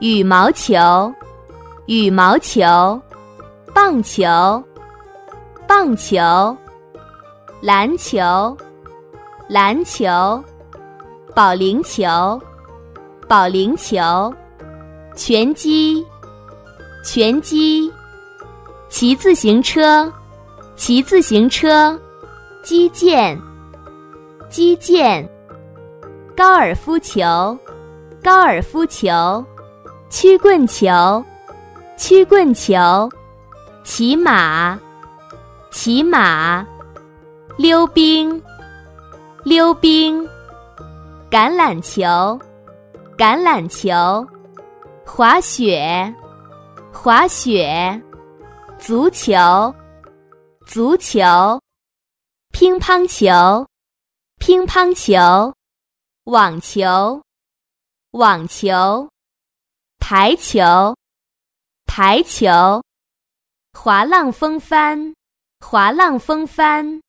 羽毛球，羽毛球，棒球，棒球，篮球，篮球，保龄球，保龄球，拳击，拳击，骑自行车，骑自行车，击剑，击剑，高尔夫球，高尔夫球，曲棍球，曲棍球，骑马，骑马，溜冰，溜冰，橄榄球，橄榄球，滑雪，滑雪，足球，足球，乒乓球，乒乓球，网球，网球，台球，台球，滑浪风帆，滑浪风帆，